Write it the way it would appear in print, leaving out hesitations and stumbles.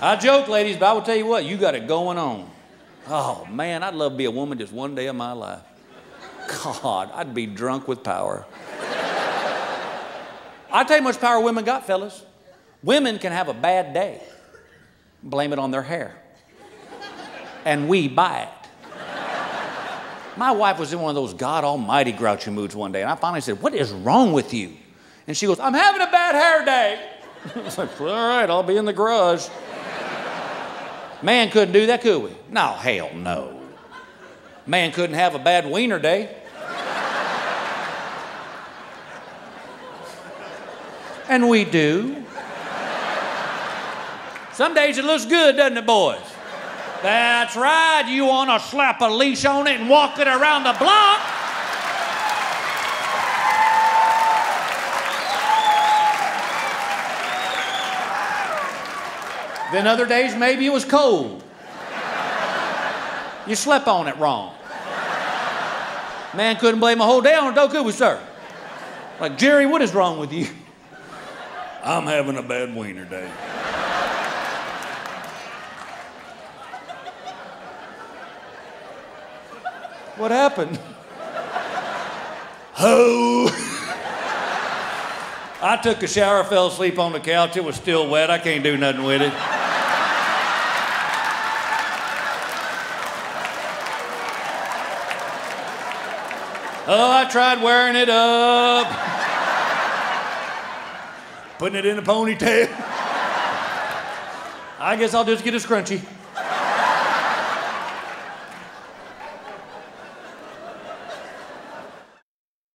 I joke, ladies, but I will tell you what, you got it going on. Oh, man, I'd love to be a woman just one day of my life. God, I'd be drunk with power. I'll tell you how much power women got, fellas. Women can have a bad day. Blame it on their hair. And we buy it. My wife was in one of those God almighty grouchy moods one day, and I finally said, "What is wrong with you?" And she goes, "I'm having a bad hair day." I was like, "All right, I'll be in the garage." Man couldn't do that, could we? No, hell no. Man couldn't have a bad wiener day. And we do. Some days it looks good, doesn't it, boys? That's right. You want to slap a leash on it and walk it around the block. Then other days, maybe it was cold. You slept on it wrong. Man couldn't blame a whole day on it, though, could we, sir? Like, Jerry, what is wrong with you? I'm having a bad wiener day. What happened? Ho! I took a shower, fell asleep on the couch. It was still wet. I can't do nothing with it. Oh, I tried wearing it up. Putting it in a ponytail. I guess I'll just get a scrunchie.